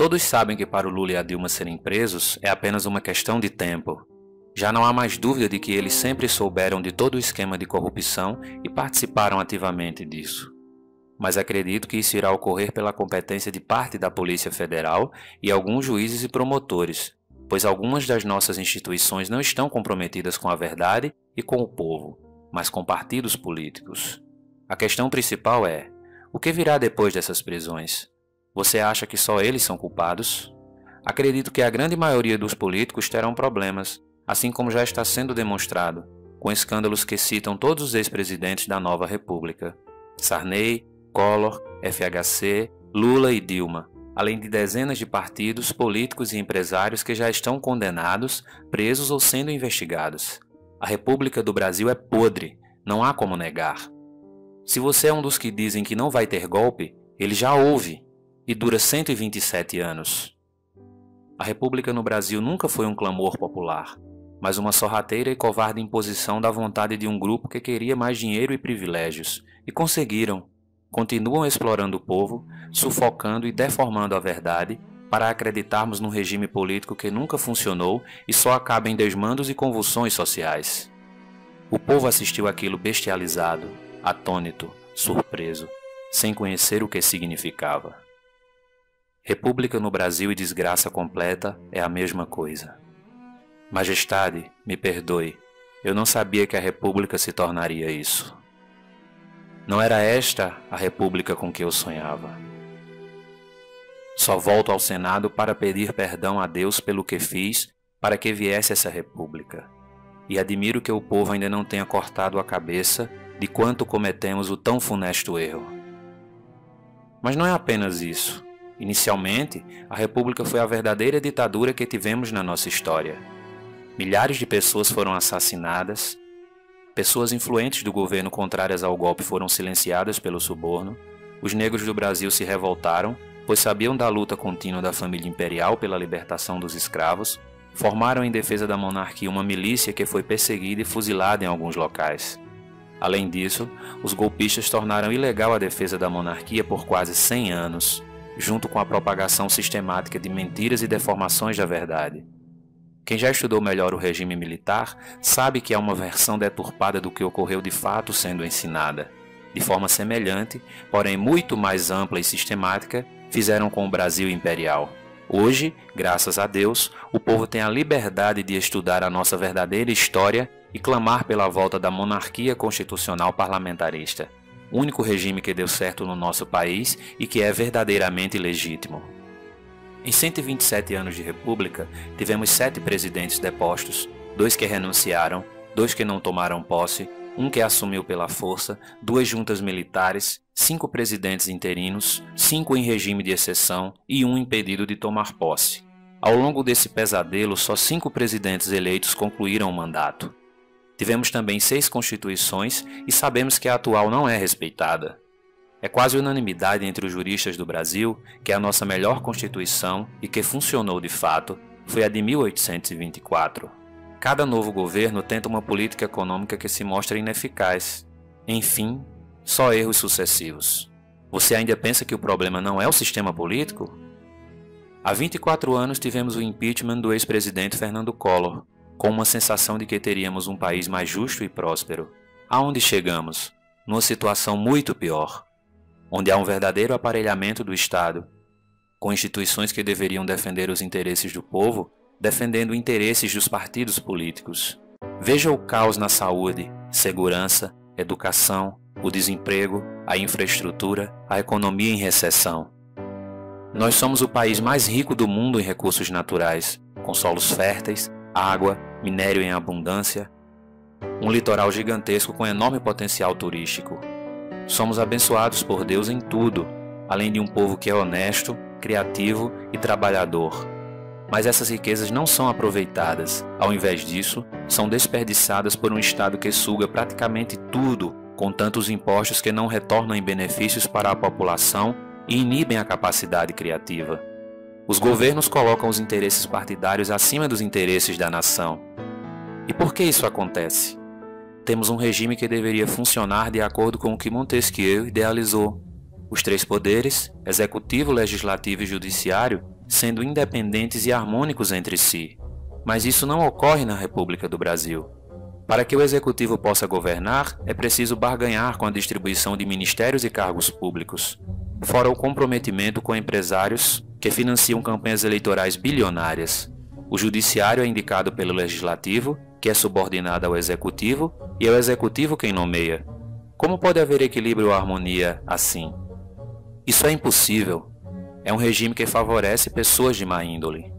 Todos sabem que para o Lula e a Dilma serem presos é apenas uma questão de tempo. Já não há mais dúvida de que eles sempre souberam de todo o esquema de corrupção e participaram ativamente disso. Mas acredito que isso irá ocorrer pela competência de parte da Polícia Federal e alguns juízes e promotores, pois algumas das nossas instituições não estão comprometidas com a verdade e com o povo, mas com partidos políticos. A questão principal é, o que virá depois dessas prisões? Você acha que só eles são culpados? Acredito que a grande maioria dos políticos terão problemas, assim como já está sendo demonstrado, com escândalos que citam todos os ex-presidentes da nova república. Sarney, Collor, FHC, Lula e Dilma, além de dezenas de partidos, políticos e empresários que já estão condenados, presos ou sendo investigados. A República do Brasil é podre, não há como negar. Se você é um dos que dizem que não vai ter golpe, ele já houve, e dura 127 anos. A República no Brasil nunca foi um clamor popular, mas uma sorrateira e covarde imposição da vontade de um grupo que queria mais dinheiro e privilégios, e conseguiram. Continuam explorando o povo, sufocando e deformando a verdade, para acreditarmos num regime político que nunca funcionou e só acaba em desmandos e convulsões sociais. O povo assistiu aquilo bestializado, atônito, surpreso, sem conhecer o que significava. República no Brasil e desgraça completa é a mesma coisa. Majestade, me perdoe, eu não sabia que a República se tornaria isso. Não era esta a República com que eu sonhava. Só volto ao Senado para pedir perdão a Deus pelo que fiz para que viesse essa República. E admiro que o povo ainda não tenha cortado a cabeça de quanto cometemos o tão funesto erro. Mas não é apenas isso. Inicialmente, a República foi a verdadeira ditadura que tivemos na nossa história. Milhares de pessoas foram assassinadas, pessoas influentes do governo contrárias ao golpe foram silenciadas pelo suborno, os negros do Brasil se revoltaram, pois sabiam da luta contínua da família imperial pela libertação dos escravos, formaram em defesa da monarquia uma milícia que foi perseguida e fuzilada em alguns locais. Além disso, os golpistas tornaram ilegal a defesa da monarquia por quase 100 anos, junto com a propagação sistemática de mentiras e deformações da verdade. Quem já estudou melhor o regime militar sabe que há uma versão deturpada do que ocorreu de fato sendo ensinada. De forma semelhante, porém muito mais ampla e sistemática, fizeram com o Brasil imperial. Hoje, graças a Deus, o povo tem a liberdade de estudar a nossa verdadeira história e clamar pela volta da monarquia constitucional parlamentarista, único regime que deu certo no nosso país e que é verdadeiramente legítimo. Em 127 anos de república, tivemos 7 presidentes depostos, 2 que renunciaram, 2 que não tomaram posse, 1 que assumiu pela força, 2 juntas militares, 5 presidentes interinos, 5 em regime de exceção e 1 impedido de tomar posse. Ao longo desse pesadelo, só 5 presidentes eleitos concluíram o mandato. Tivemos também 6 constituições e sabemos que a atual não é respeitada. É quase unanimidade entre os juristas do Brasil que a nossa melhor constituição, e que funcionou de fato, foi a de 1824. Cada novo governo tenta uma política econômica que se mostra ineficaz. Enfim, só erros sucessivos. Você ainda pensa que o problema não é o sistema político? Há 24 anos tivemos o impeachment do ex-presidente Fernando Collor, com uma sensação de que teríamos um país mais justo e próspero. Aonde chegamos? Numa situação muito pior, onde há um verdadeiro aparelhamento do Estado, com instituições que deveriam defender os interesses do povo, defendendo interesses dos partidos políticos. Veja o caos na saúde, segurança, educação, o desemprego, a infraestrutura, a economia em recessão. Nós somos o país mais rico do mundo em recursos naturais, com solos férteis, água, minério em abundância, um litoral gigantesco com enorme potencial turístico. Somos abençoados por Deus em tudo, além de um povo que é honesto, criativo e trabalhador. Mas essas riquezas não são aproveitadas, ao invés disso, são desperdiçadas por um Estado que suga praticamente tudo, com tantos impostos que não retornam em benefícios para a população e inibem a capacidade criativa. Os governos colocam os interesses partidários acima dos interesses da nação. E por que isso acontece? Temos um regime que deveria funcionar de acordo com o que Montesquieu idealizou. Os 3 poderes, executivo, legislativo e judiciário, sendo independentes e harmônicos entre si. Mas isso não ocorre na República do Brasil. Para que o Executivo possa governar, é preciso barganhar com a distribuição de ministérios e cargos públicos, fora o comprometimento com empresários que financiam campanhas eleitorais bilionárias. O Judiciário é indicado pelo Legislativo, que é subordinado ao Executivo, e é o Executivo quem nomeia. Como pode haver equilíbrio ou harmonia assim? Isso é impossível. É um regime que favorece pessoas de má índole.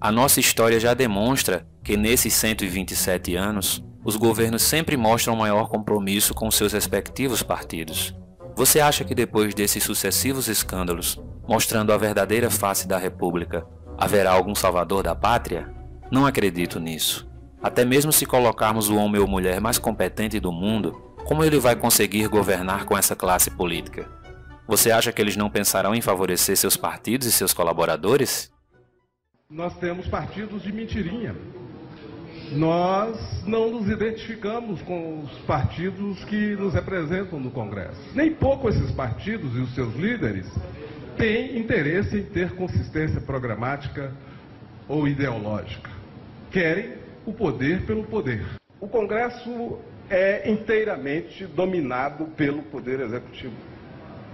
A nossa história já demonstra que nesses 127 anos, os governos sempre mostram maior compromisso com seus respectivos partidos. Você acha que depois desses sucessivos escândalos, mostrando a verdadeira face da República, haverá algum salvador da pátria? Não acredito nisso. Até mesmo se colocarmos o homem ou mulher mais competente do mundo, como ele vai conseguir governar com essa classe política? Você acha que eles não pensarão em favorecer seus partidos e seus colaboradores? Nós temos partidos de mentirinha. Nós não nos identificamos com os partidos que nos representam no Congresso. Nem pouco esses partidos e os seus líderes têm interesse em ter consistência programática ou ideológica. Querem o poder pelo poder. O Congresso é inteiramente dominado pelo Poder Executivo.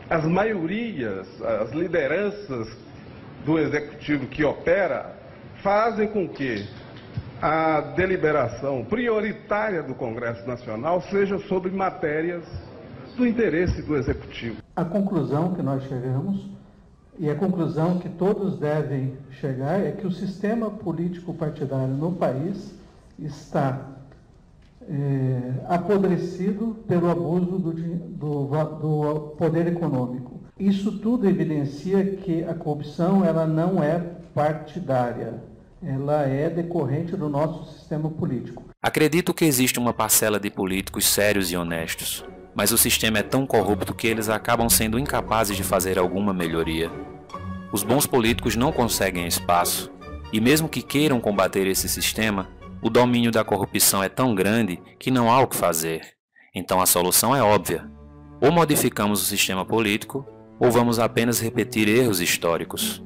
As maiorias, as lideranças do Executivo que opera, fazem com que a deliberação prioritária do Congresso Nacional seja sobre matérias do interesse do Executivo. A conclusão que nós chegamos, e a conclusão que todos devem chegar, é que o sistema político partidário no país está apodrecido pelo abuso do poder econômico. Isso tudo evidencia que a corrupção ela não é partidária, ela é decorrente do nosso sistema político. Acredito que existe uma parcela de políticos sérios e honestos, mas o sistema é tão corrupto que eles acabam sendo incapazes de fazer alguma melhoria. Os bons políticos não conseguem espaço, e mesmo que queiram combater esse sistema, o domínio da corrupção é tão grande que não há o que fazer. Então a solução é óbvia. Ou modificamos o sistema político, ou vamos apenas repetir erros históricos.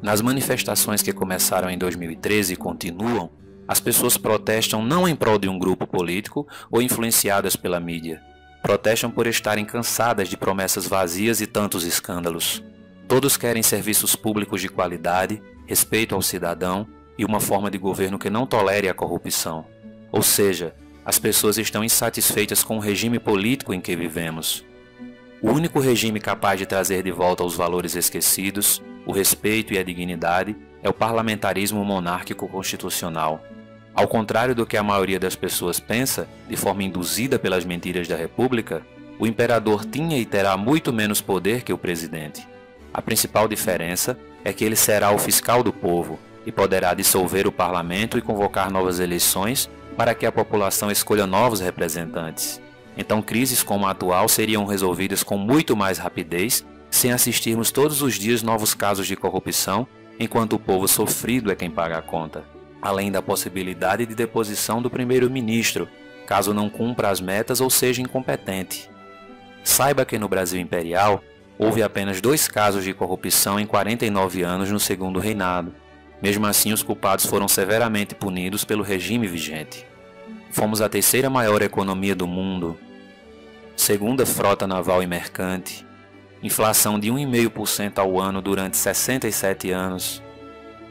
Nas manifestações que começaram em 2013 e continuam, as pessoas protestam não em prol de um grupo político ou influenciadas pela mídia. Protestam por estarem cansadas de promessas vazias e tantos escândalos. Todos querem serviços públicos de qualidade, respeito ao cidadão e uma forma de governo que não tolere a corrupção. Ou seja, as pessoas estão insatisfeitas com o regime político em que vivemos. O único regime capaz de trazer de volta os valores esquecidos, o respeito e a dignidade, é o parlamentarismo monárquico constitucional. Ao contrário do que a maioria das pessoas pensa, de forma induzida pelas mentiras da República, o imperador tinha e terá muito menos poder que o presidente. A principal diferença é que ele será o fiscal do povo e poderá dissolver o parlamento e convocar novas eleições para que a população escolha novos representantes. Então crises como a atual seriam resolvidas com muito mais rapidez, sem assistirmos todos os dias novos casos de corrupção, enquanto o povo sofrido é quem paga a conta. Além da possibilidade de deposição do primeiro-ministro, caso não cumpra as metas ou seja incompetente. Saiba que no Brasil imperial, houve apenas 2 casos de corrupção em 49 anos no segundo reinado. Mesmo assim, os culpados foram severamente punidos pelo regime vigente. Fomos a 3ª maior economia do mundo, 2ª frota naval e mercante, inflação de 1,5% ao ano durante 67 anos.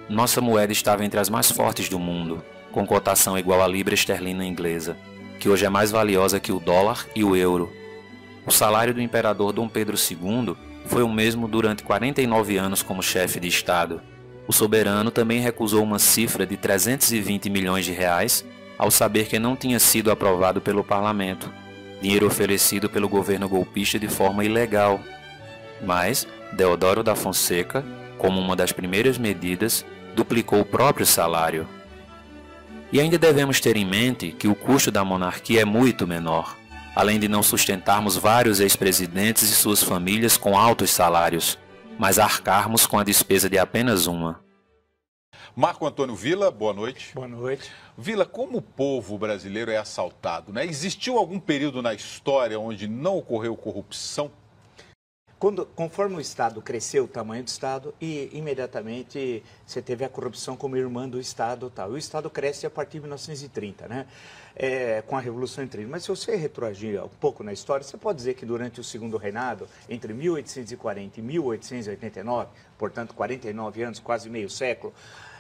Nossa moeda estava entre as mais fortes do mundo, com cotação igual à libra esterlina inglesa, que hoje é mais valiosa que o dólar e o euro. O salário do imperador Dom Pedro II foi o mesmo durante 49 anos como chefe de Estado. O soberano também recusou uma cifra de 320 milhões de reais ao saber que não tinha sido aprovado pelo parlamento, dinheiro oferecido pelo governo golpista de forma ilegal. Mas Deodoro da Fonseca, como uma das primeiras medidas, duplicou o próprio salário. E ainda devemos ter em mente que o custo da monarquia é muito menor, além de não sustentarmos vários ex-presidentes e suas famílias com altos salários, mas arcarmos com a despesa de apenas uma. Marco Antônio Villa, boa noite. Boa noite. Villa, como o povo brasileiro é assaltado, né? Existiu algum período na história onde não ocorreu corrupção? Conforme o Estado cresceu, o tamanho do Estado, e imediatamente você teve a corrupção como irmã do Estado. Tal. O Estado cresce a partir de 1930, né? Com a Revolução em 30. Mas se você retroagir um pouco na história, você pode dizer que durante o segundo reinado, entre 1840 e 1889, portanto 49 anos, quase meio século,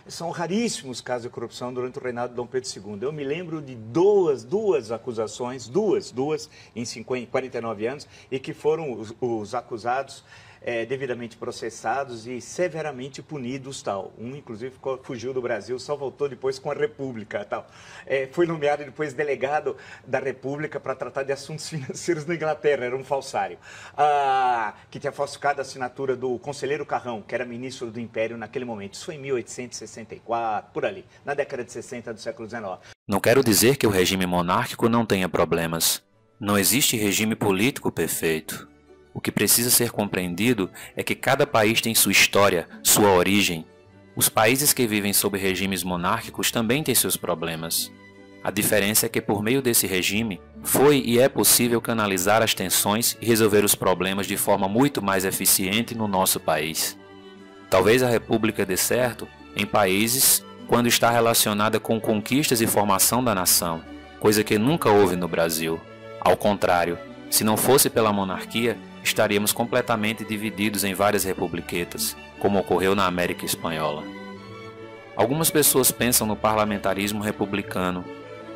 são raríssimos casos de corrupção durante o reinado de Dom Pedro II. Eu me lembro de duas acusações, duas em 49 anos, e que foram os acusados devidamente processados e severamente punidos, tal. Um, inclusive, fugiu do Brasil, só voltou depois com a República, tal. Foi nomeado depois delegado da República para tratar de assuntos financeiros na Inglaterra, era um falsário, que tinha falsificado a assinatura do conselheiro Carrão, que era ministro do Império naquele momento. Isso foi em 1864, por ali, na década de 60 do século XIX. Não quero dizer que o regime monárquico não tenha problemas. Não existe regime político perfeito. O que precisa ser compreendido é que cada país tem sua história, sua origem. Os países que vivem sob regimes monárquicos também têm seus problemas. A diferença é que, por meio desse regime, foi e é possível canalizar as tensões e resolver os problemas de forma muito mais eficiente no nosso país. Talvez a República dê certo em países quando está relacionada com conquistas e formação da nação, coisa que nunca houve no Brasil. Ao contrário, se não fosse pela monarquia, estaríamos completamente divididos em várias republiquetas, como ocorreu na América Espanhola. Algumas pessoas pensam no parlamentarismo republicano,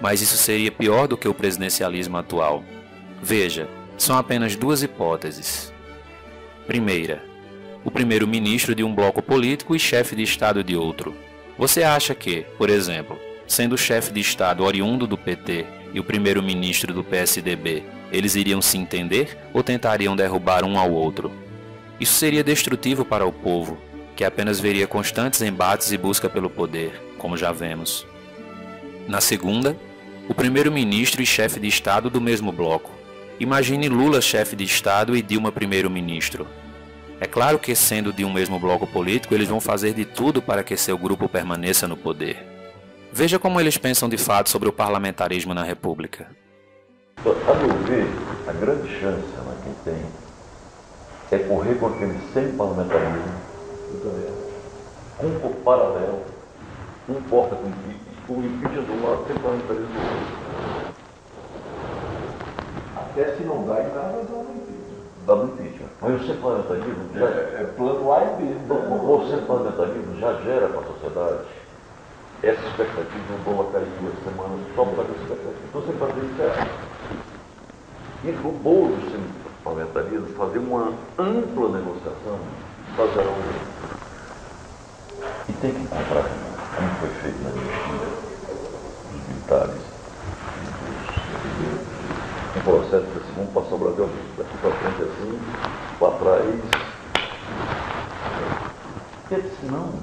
mas isso seria pior do que o presidencialismo atual. Veja, são apenas duas hipóteses. Primeira, o primeiro-ministro de um bloco político e chefe de Estado de outro. Você acha que, por exemplo, sendo o chefe de Estado oriundo do PT e o primeiro-ministro do PSDB, eles iriam se entender ou tentariam derrubar um ao outro? Isso seria destrutivo para o povo, que apenas veria constantes embates e busca pelo poder, como já vemos. Na segunda, o primeiro-ministro e chefe de Estado do mesmo bloco. Imagine Lula chefe de Estado e Dilma primeiro-ministro. É claro que, sendo de um mesmo bloco político, eles vão fazer de tudo para que seu grupo permaneça no poder. Veja como eles pensam de fato sobre o parlamentarismo na República. A meu ver, a grande chance que tem é correr com aquele semi-parlamentarismo, com um paralelo, um porta com o impeachment do lado, sem parlamentarismo do outro. Até se não dá em nada, dá no impeachment. Mas o semi-parlamentarismo já é plano A e B. O semi-parlamentarismo já gera para a sociedade essa expectativa. Não vou colocar em 2 semanas só para essa expectativa. Então você faz isso e o bolo do parlamentarismo fazer uma ampla negociação fazer um. E tem que comprar, como foi feito na Argentina, os militares, um processo que assim, vamos passar o Brasil daqui para frente assim, para trás. Porque senão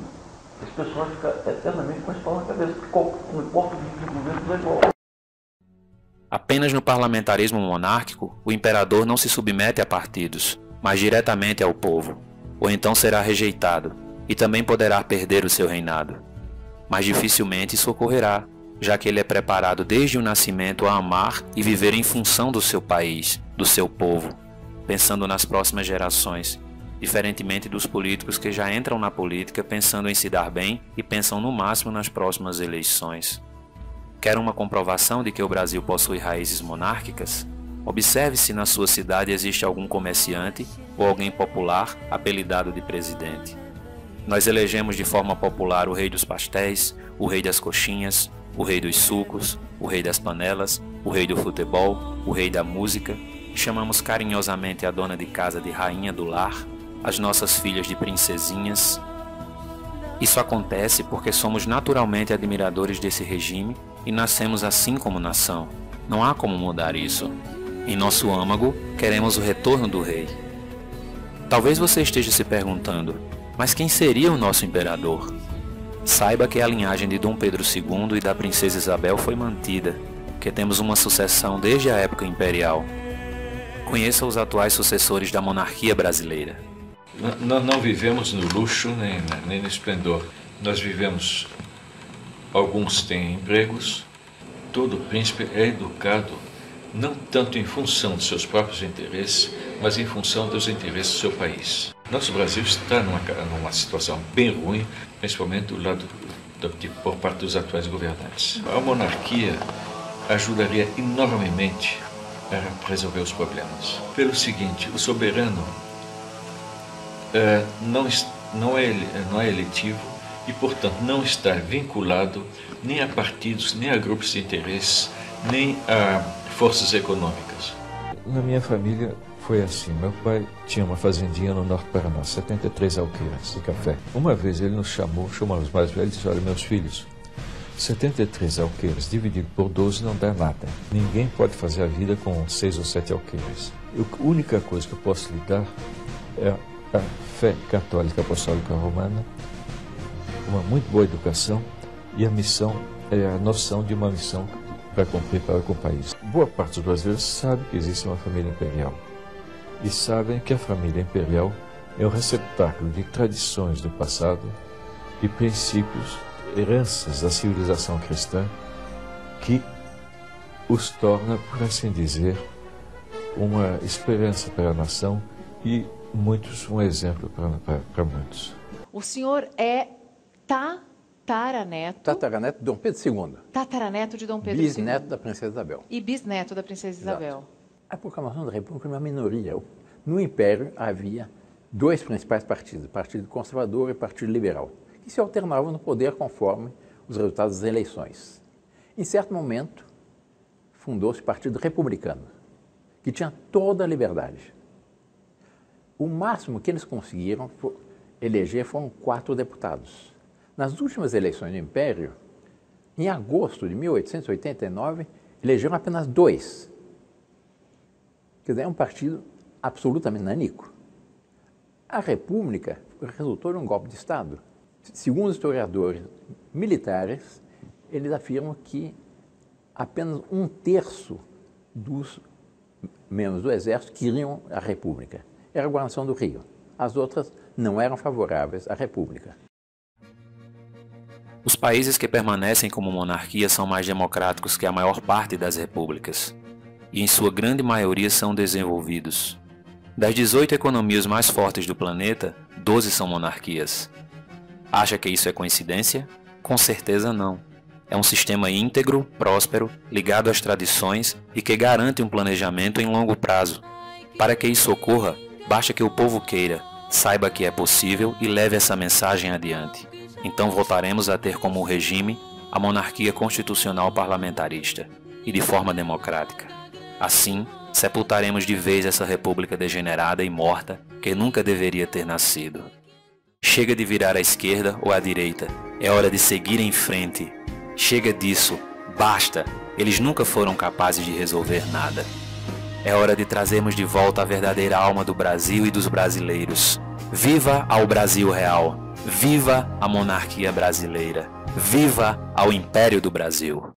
esse pessoal fica eternamente com a espalha na cabeça, não importa o nível de governo, não é igual. Apenas no parlamentarismo monárquico, o imperador não se submete a partidos, mas diretamente ao povo, ou então será rejeitado, e também poderá perder o seu reinado. Mas dificilmente isso ocorrerá, já que ele é preparado desde o nascimento a amar e viver em função do seu país, do seu povo, pensando nas próximas gerações. Diferentemente dos políticos que já entram na política pensando em se dar bem e pensam no máximo nas próximas eleições. Quer uma comprovação de que o Brasil possui raízes monárquicas? Observe se na sua cidade existe algum comerciante ou alguém popular apelidado de presidente. Nós elegemos de forma popular o rei dos pastéis, o rei das coxinhas, o rei dos sucos, o rei das panelas, o rei do futebol, o rei da música, e chamamos carinhosamente a dona de casa de rainha do lar, as nossas filhas de princesinhas. Isso acontece porque somos naturalmente admiradores desse regime e nascemos assim como nação. Não há como mudar isso. Em nosso âmago, queremos o retorno do rei. Talvez você esteja se perguntando, mas quem seria o nosso imperador? Saiba que a linhagem de Dom Pedro II e da Princesa Isabel foi mantida, que temos uma sucessão desde a época imperial. Conheça os atuais sucessores da monarquia brasileira. Nós não vivemos no luxo, nem no esplendor. Nós vivemos, alguns têm empregos, todo príncipe é educado, não tanto em função dos seus próprios interesses, mas em função dos interesses do seu país. Nosso Brasil está numa situação bem ruim, principalmente do lado por parte dos atuais governantes. A monarquia ajudaria enormemente a resolver os problemas. Pelo seguinte, o soberano não é eletivo e, portanto, não está vinculado nem a partidos, nem a grupos de interesse, nem a forças econômicas. Na minha família foi assim. Meu pai tinha uma fazendinha no norte do Paraná, 73 alqueiras de café. Uma vez ele nos chamou os mais velhos e disse: olha, meus filhos, 73 alqueiras dividido por 12 não dá nada. Ninguém pode fazer a vida com 6 ou 7 alqueiras. A única coisa que eu posso lhe dar é a fé católica apostólica romana, uma muito boa educação e a missão, é a noção de uma missão para cumprir para com o país. Boa parte dos brasileiros sabe que existe uma família imperial e sabem que a família imperial é um receptáculo de tradições do passado, de princípios, heranças da civilização cristã que os torna, por assim dizer, uma esperança para a nação e muitos um exemplo para muitos. O senhor é tataraneto de Dom Pedro II. Tataraneto de Dom Pedro II. Bisneto da Princesa Isabel. E bisneto da Princesa Isabel. Exato. A proclamação da República é uma minoria. No Império havia dois principais partidos, o Partido Conservador e o Partido Liberal, que se alternavam no poder conforme os resultados das eleições. Em certo momento, fundou-se o Partido Republicano, que tinha toda a liberdade. O máximo que eles conseguiram eleger foram 4 deputados. Nas últimas eleições do Império, em agosto de 1889, elegeram apenas 2. Quer dizer, é um partido absolutamente nanico. A República resultou de um golpe de Estado. Segundo os historiadores militares, eles afirmam que apenas 1/3 dos membros do Exército queriam a República. Era a guarnição do Rio. As outras não eram favoráveis à República. Os países que permanecem como monarquia são mais democráticos que a maior parte das repúblicas, e em sua grande maioria são desenvolvidos. Das 18 economias mais fortes do planeta, 12 são monarquias. Acha que isso é coincidência? Com certeza não. É um sistema íntegro, próspero, ligado às tradições e que garante um planejamento em longo prazo. Para que isso ocorra, basta que o povo queira, saiba que é possível e leve essa mensagem adiante. Então voltaremos a ter como regime a monarquia constitucional parlamentarista e de forma democrática. Assim, sepultaremos de vez essa república degenerada e morta que nunca deveria ter nascido. Chega de virar à esquerda ou à direita, é hora de seguir em frente. Chega disso, basta, eles nunca foram capazes de resolver nada. É hora de trazermos de volta a verdadeira alma do Brasil e dos brasileiros. Viva ao Brasil real! Viva a monarquia brasileira! Viva ao Império do Brasil!